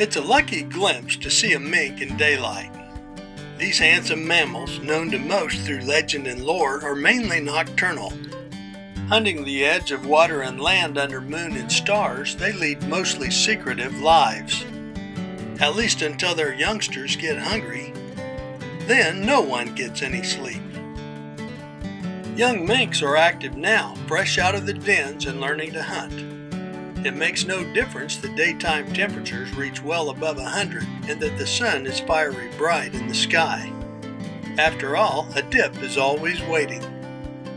It's a lucky glimpse to see a mink in daylight. These handsome mammals, known to most through legend and lore, are mainly nocturnal. Hunting the edge of water and land under moon and stars, they lead mostly secretive lives. At least until their youngsters get hungry. Then no one gets any sleep. Young minks are active now, fresh out of the dens and learning to hunt. It makes no difference that daytime temperatures reach well above 100 and that the sun is fiery bright in the sky. After all, a dip is always waiting.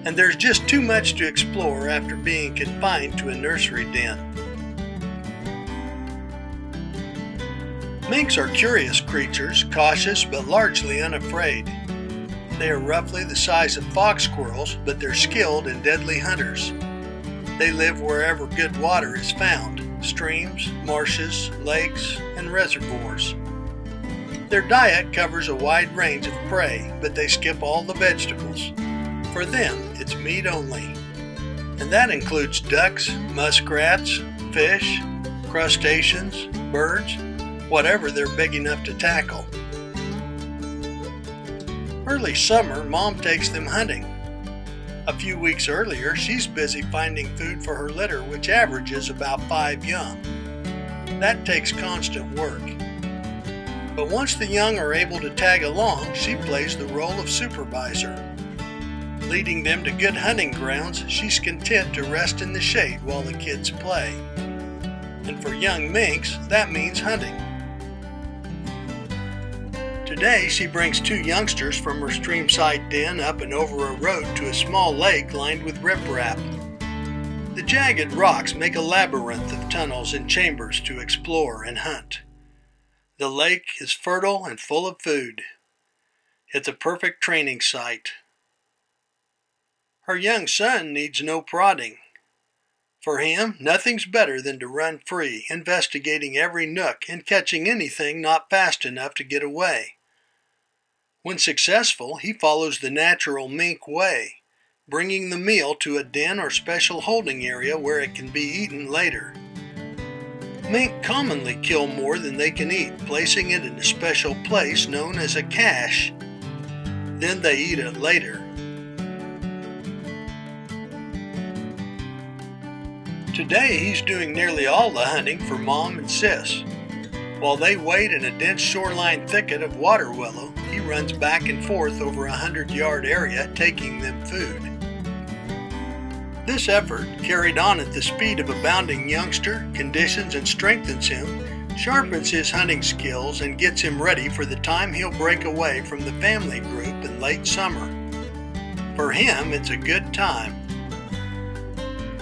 And there's just too much to explore after being confined to a nursery den. Minks are curious creatures, cautious but largely unafraid. They are roughly the size of fox squirrels, but they're skilled and deadly hunters. They live wherever good water is found, streams, marshes, lakes, and reservoirs. Their diet covers a wide range of prey, but they skip all the vegetables. For them, it's meat only. And that includes ducks, muskrats, fish, crustaceans, birds, whatever they're big enough to tackle. Early summer, Mom takes them hunting. A few weeks earlier, she's busy finding food for her litter, which averages about 5 young. That takes constant work. But once the young are able to tag along, she plays the role of supervisor. Leading them to good hunting grounds, she's content to rest in the shade while the kids play. And for young minks, that means hunting. Today, she brings 2 youngsters from her streamside den up and over a road to a small lake lined with riprap. The jagged rocks make a labyrinth of tunnels and chambers to explore and hunt. The lake is fertile and full of food. It's a perfect training site. Her young son needs no prodding. For him, nothing's better than to run free, investigating every nook and catching anything not fast enough to get away. When successful, he follows the natural mink way, bringing the meal to a den or special holding area where it can be eaten later. Mink commonly kill more than they can eat, placing it in a special place known as a cache. Then they eat it later. Today, he's doing nearly all the hunting for Mom and Sis. While they wait in a dense shoreline thicket of water willow, he runs back and forth over a 100-yard area, taking them food. This effort, carried on at the speed of a bounding youngster, conditions and strengthens him, sharpens his hunting skills, and gets him ready for the time he'll break away from the family group in late summer. For him, it's a good time.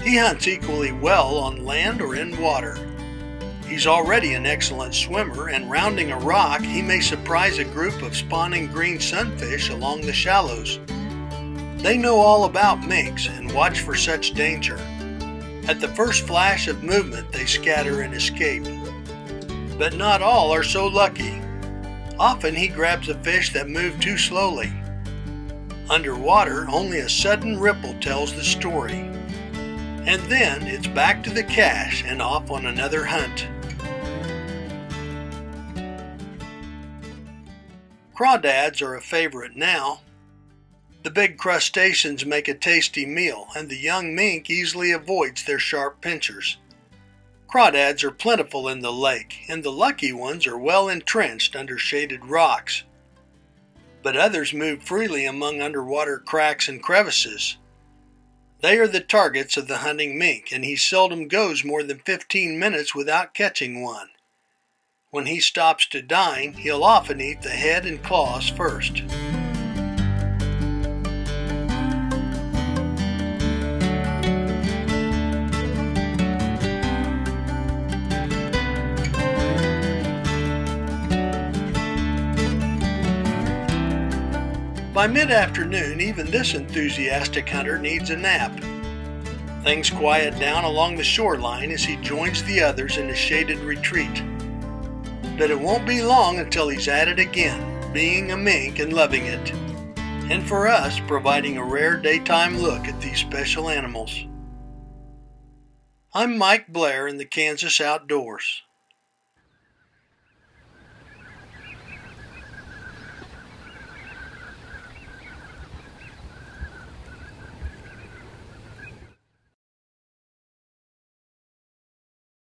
He hunts equally well on land or in water. He's already an excellent swimmer, and rounding a rock, he may surprise a group of spawning green sunfish along the shallows. They know all about minks and watch for such danger. At the first flash of movement, they scatter and escape. But not all are so lucky. Often he grabs a fish that moved too slowly. Underwater, only a sudden ripple tells the story. And then it's back to the cache and off on another hunt. Crawdads are a favorite now. The big crustaceans make a tasty meal, and the young mink easily avoids their sharp pincers. Crawdads are plentiful in the lake, and the lucky ones are well entrenched under shaded rocks. But others move freely among underwater cracks and crevices. They are the targets of the hunting mink, and he seldom goes more than 15 minutes without catching one. When he stops to dine, he'll often eat the head and claws first. By mid-afternoon, even this enthusiastic hunter needs a nap. Things quiet down along the shoreline as he joins the others in a shaded retreat. But it won't be long until he's at it again, being a mink and loving it. And for us, providing a rare daytime look at these special animals. I'm Mike Blair in the Kansas Outdoors.